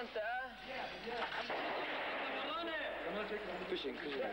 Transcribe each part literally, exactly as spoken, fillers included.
انت اه؟ فيشنج فيشنج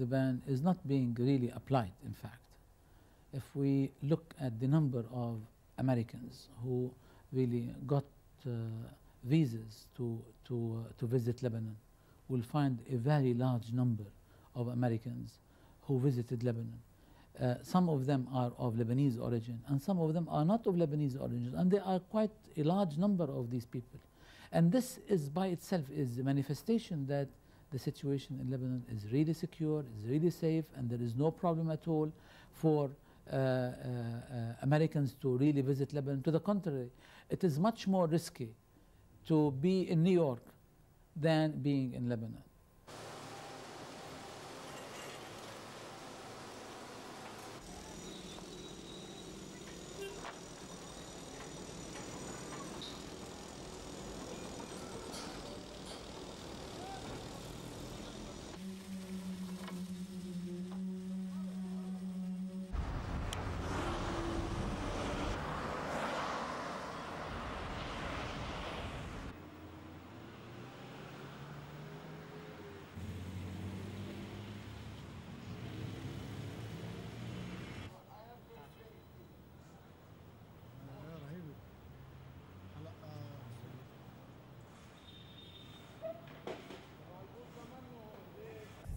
The ban is not being really applied, in fact. If we look at the number of Americans who really got uh, visas to, to, uh, to visit Lebanon, we'll find a very large number of Americans who visited Lebanon. Uh, some of them are of Lebanese origin, and some of them are not of Lebanese origin, and there are quite a large number of these people. And this is by itself is a manifestation that the situation in Lebanon is really secure, is really safe, and there is no problem at all for uh, uh, uh, Americans to really visit Lebanon. To the contrary, it is much more risky to be in New York than being in Lebanon.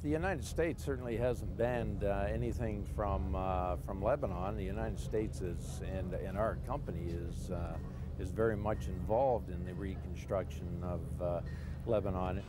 The United States certainly hasn't banned uh, anything from uh, from Lebanon. The United States is, and, and our company is uh, is very much involved in the reconstruction of uh, Lebanon.